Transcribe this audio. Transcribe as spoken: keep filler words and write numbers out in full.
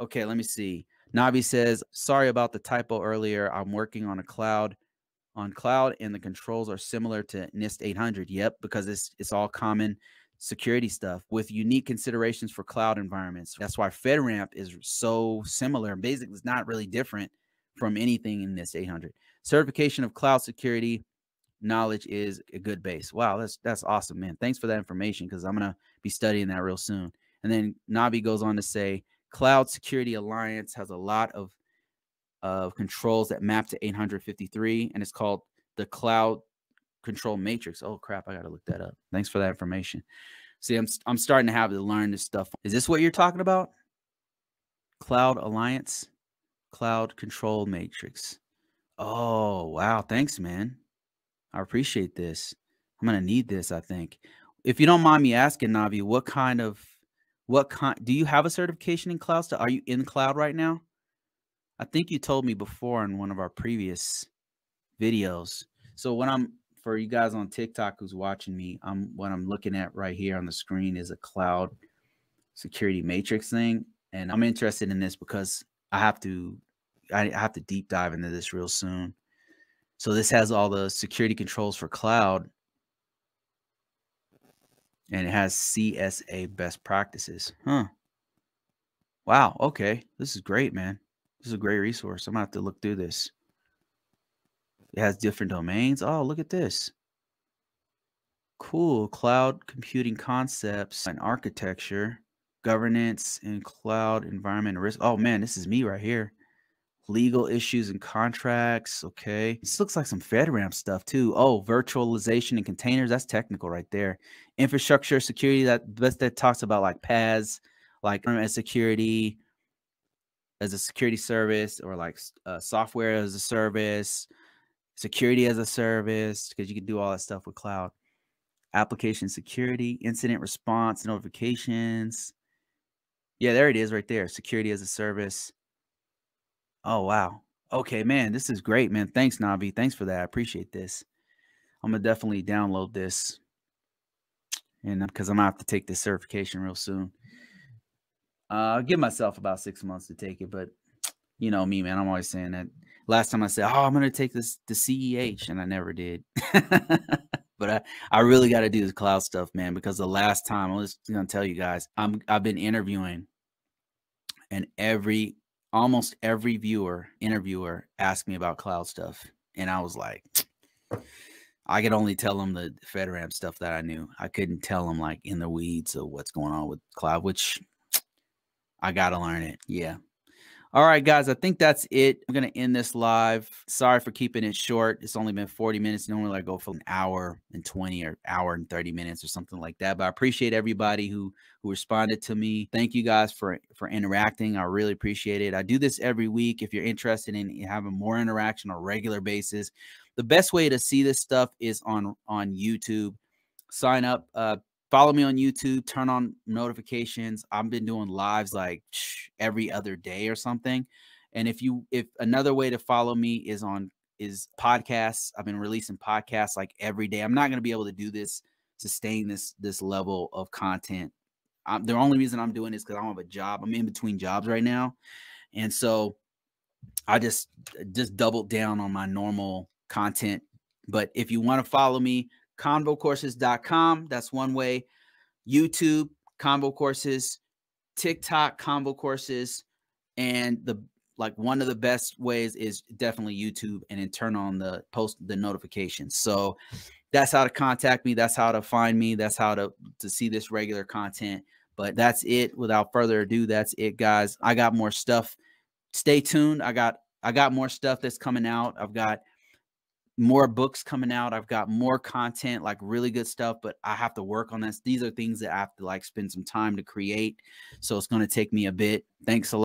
Okay, let me see. Navi says, sorry about the typo earlier. I'm working on a cloud on cloud and the controls are similar to NIST eight hundred. Yep, because it's, it's all common security stuff with unique considerations for cloud environments. That's why FedRAMP is so similar. Basically, it's not really different from anything in NIST eight hundred. Certification of cloud security knowledge is a good base. Wow, that's that's awesome, man. Thanks for that information because I'm going to be studying that real soon. And then Navi goes on to say, Cloud Security Alliance has a lot of, of controls that map to eight hundred fifty-three, and it's called the Cloud Control Matrix. Oh, crap, I got to look that up. Thanks for that information. See, I'm, I'm starting to have to learn this stuff. Is this what you're talking about? Cloud Alliance, Cloud Control Matrix. Oh, wow, thanks, man. I appreciate this. I'm going to need this, I think. If you don't mind me asking, Navi, what kind of What kind do you have a certification in cloud stuff? Are you in cloud right now? I think you told me before in one of our previous videos. So when I'm for you guys on TikTok who's watching me, I'm what I'm looking at right here on the screen is a cloud security matrix thing. And I'm interested in this because I have to I have to deep dive into this real soon. So this has all the security controls for cloud. And it has C S A best practices. Huh. Wow. Okay. This is great, man. This is a great resource. I'm going to have to look through this. It has different domains. Oh, look at this. Cool. Cloud computing concepts and architecture, governance and cloud environment risk. Oh, man, this is me right here. Legal issues and contracts. Okay. This looks like some FedRAMP stuff too. Oh, virtualization and containers. That's technical right there. Infrastructure security. That that talks about like PaaS, like as security, as a security service, or like uh, software as a service, security as a service, because you can do all that stuff with cloud. Application security, incident response, notifications. Yeah, there it is right there. Security as a service. Oh, wow. Okay, man, this is great, man. Thanks, Navi. Thanks for that. I appreciate this. I'm going to definitely download this and because I'm going to have to take this certification real soon. Uh, I'll give myself about six months to take it, but you know me, man. I'm always saying that. Last time I said, oh, I'm going to take this the C E H, and I never did. But I, I really got to do this cloud stuff, man, because the last time, I'm just going to tell you guys, I'm, I've been interviewing, and every almost every viewer interviewer asked me about cloud stuff. And I was like, I could only tell them the FedRAMP stuff that I knew. I couldn't tell them like in the weeds of what's going on with cloud, which I got to learn it. Yeah. All right, guys, I think that's it. I'm going to end this live. Sorry for keeping it short. It's only been forty minutes. Normally I go for an hour and twenty or hour and thirty minutes or something like that. But I appreciate everybody who, who responded to me. Thank you guys for, for interacting. I really appreciate it. I do this every week. If you're interested in having more interaction on a regular basis, the best way to see this stuff is on, on YouTube. Sign up, uh, follow me on YouTube, turn on notifications. I've been doing lives like every other day or something. And if you, if another way to follow me is on, is podcasts. I've been releasing podcasts like every day. I'm not going to be able to do this, sustain this, this level of content. I'm, the only reason I'm doing this because I don't have a job. I'm in between jobs right now. And so I just, just doubled down on my normal content. But if you want to follow me, Convo Courses dot com. That's one way. YouTube, ConvoCourses, TikTok, ConvoCourses, and the like one of the best ways is definitely YouTube, and then turn on the post the notifications. So that's how to contact me. That's how to find me. That's how to, to see this regular content. But that's it. Without further ado, that's it, guys. I got more stuff. Stay tuned. I got I got more stuff that's coming out. I've got more books coming out. I've got more content, like really good stuff, but I have to work on this. These are things that I have to like spend some time to create. So it's going to take me a bit. Thanks a lot.